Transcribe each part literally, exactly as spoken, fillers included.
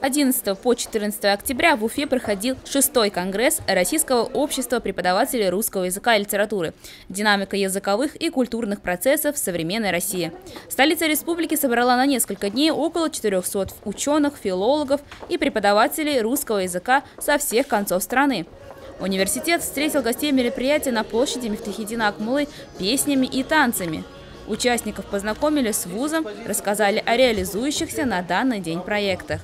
одиннадцатого по четырнадцатое октября в Уфе проходил шестой конгресс Российского общества преподавателей русского языка и литературы «Динамика языковых и культурных процессов в современной России». Столица республики собрала на несколько дней около четырёхсот ученых, филологов и преподавателей русского языка со всех концов страны. Университет встретил гостей мероприятия на площади Мифтахетдина Акмуллы песнями и танцами. Участников познакомили с вузом, рассказали о реализующихся на данный день проектах.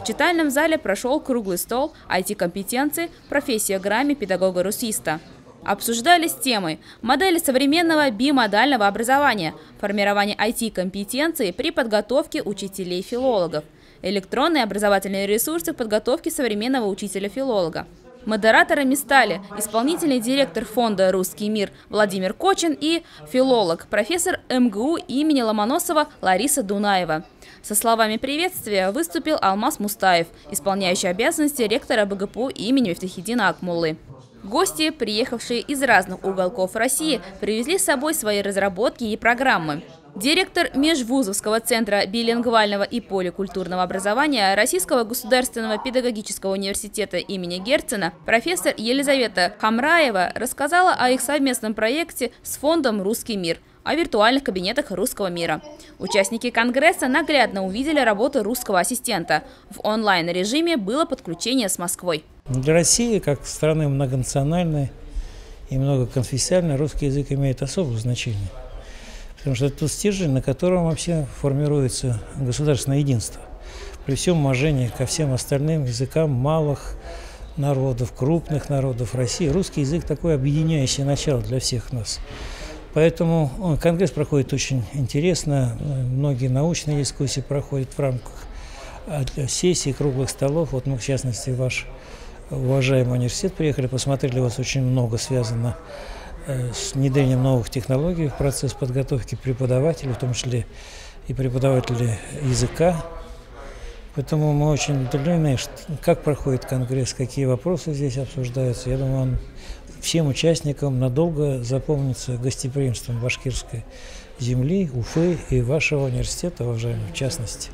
В читальном зале прошел круглый стол «ай ти-компетенции. Профессия грамми педагога-русиста». Обсуждались темы «Модели современного бимодального образования», «Формирование ай ти-компетенции при подготовке учителей-филологов», «Электронные образовательные ресурсы подготовки современного учителя-филолога». Модераторами стали исполнительный директор фонда «Русский мир» Владимир Кочин и филолог, профессор эм гэ у имени Ломоносова Лариса Дунаева. Со словами приветствия выступил Алмаз Мустаев, исполняющий обязанности ректора бэ гэ пэ у имени Мифтахетдина Акмуллы. Гости, приехавшие из разных уголков России, привезли с собой свои разработки и программы. Директор Межвузовского центра билингвального и поликультурного образования Российского государственного педагогического университета имени Герцена профессор Елизавета Хамраева рассказала о их совместном проекте с фондом «Русский мир», о виртуальных кабинетах русского мира. Участники конгресса наглядно увидели работу русского ассистента. В онлайн-режиме было подключение с Москвой. Для России, как страны многонациональной и многоконфессиональной, русский язык имеет особое значение. Потому что это тот стержень, на котором вообще формируется государственное единство. При всем уважении ко всем остальным языкам малых народов, крупных народов России, русский язык такое объединяющее начало для всех нас. Поэтому конгресс проходит очень интересно, многие научные дискуссии проходят в рамках сессий, круглых столов. Вот мы, в частности, в ваш уважаемый университет приехали, посмотрели, у вас очень много связано с внедрением новых технологий в процесс подготовки преподавателей, в том числе и преподавателей языка. Поэтому мы очень удивлены, как проходит конгресс, какие вопросы здесь обсуждаются. Я думаю, он всем участникам надолго запомнится гостеприимством башкирской земли, Уфы и вашего университета, уважаемые, в частности.